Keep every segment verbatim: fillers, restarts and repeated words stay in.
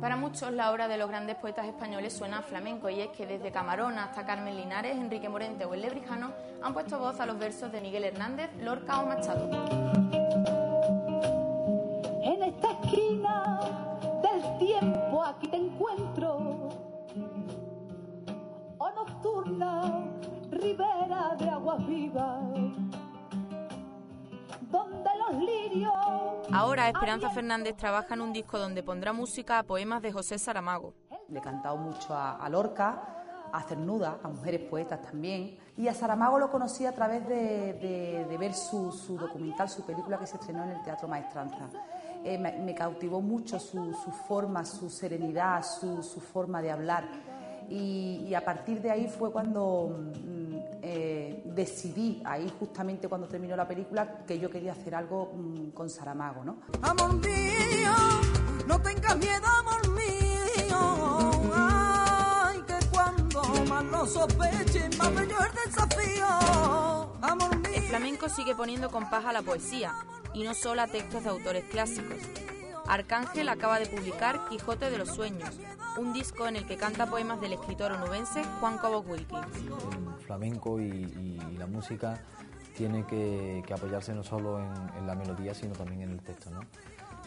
Para muchos la obra de los grandes poetas españoles suena a flamenco, y es que desde Camarón hasta Carmen Linares, Enrique Morente o El Lebrijano han puesto voz a los versos de Miguel Hernández, Lorca o Machado. En esta esquina del tiempo aquí te encuentro, oh nocturna ribera de aguas vivas, donde los lirios. Ahora Esperanza Fernández trabaja en un disco donde pondrá música a poemas de José Saramago. Le he cantado mucho a, a Lorca, a Cernuda, a mujeres poetas también. Y a Saramago lo conocí a través de, de, de ver su, su documental, su película que se estrenó en el Teatro Maestranza. Eh, me, me cautivó mucho su, su forma, su serenidad, su, su forma de hablar. Y, y a partir de ahí fue cuando mm, eh, decidí, ahí justamente cuando terminó la película, que yo quería hacer algo mm, con Saramago, ¿no? Amor mío, no tengas miedo, amor mío, ay, que cuando más lo sospeches, más bello el desafío, amor mío. El flamenco sigue poniendo compás a la poesía, y no solo a textos de autores clásicos. Arcángel acaba de publicar Quijote de los Sueños, un disco en el que canta poemas del escritor onubense Juan Cobos Wilkins. El flamenco y, y la música tiene que, que apoyarse no solo en, en la melodía, sino también en el texto, ¿no?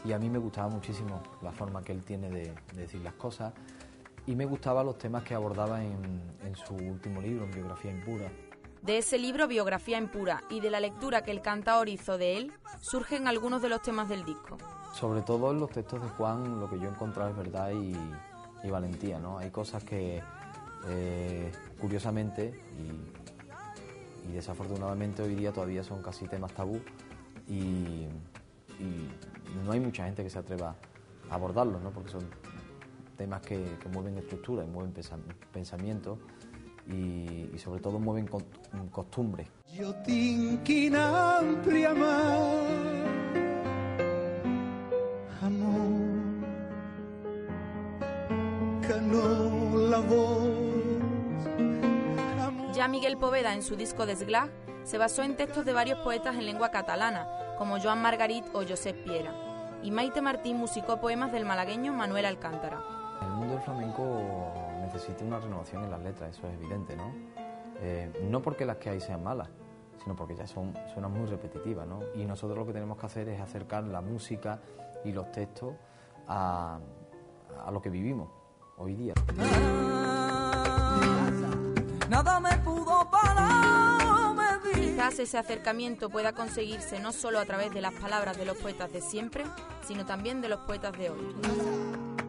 Y a mí me gustaba muchísimo la forma que él tiene de, de decir las cosas, y me gustaban los temas que abordaba en, en su último libro, en Biografía Impura. De ese libro, Biografía Impura, y de la lectura que el cantaor hizo de él, surgen algunos de los temas del disco. Sobre todo en los textos de Juan, lo que yo he encontrado es verdad y, y valentía, ¿no? Hay cosas que, eh, curiosamente y, y desafortunadamente hoy día todavía son casi temas tabú, y, y no hay mucha gente que se atreva a abordarlos, ¿no? Porque son temas que, que mueven estructura y mueven pensamiento y, y sobre todo mueven costumbres. Yo te inquina amplia más. Amor, ganó la voz. Ya Miguel Poveda, en su disco Desglas, se basó en textos de varios poetas en lengua catalana, como Joan Margarit o Josep Piera. Y Maite Martín musicó poemas del malagueño Manuel Alcántara. El mundo del flamenco necesita una renovación en las letras, eso es evidente, ¿no? Eh, no porque las que hay sean malas, sino porque ya son, suenan muy repetitivas, ¿no? Y nosotros lo que tenemos que hacer es acercar la música y los textos a, a lo que vivimos hoy día. Nada me pudo parar, me Quizás ese acercamiento pueda conseguirse no solo a través de las palabras de los poetas de siempre, sino también de los poetas de hoy.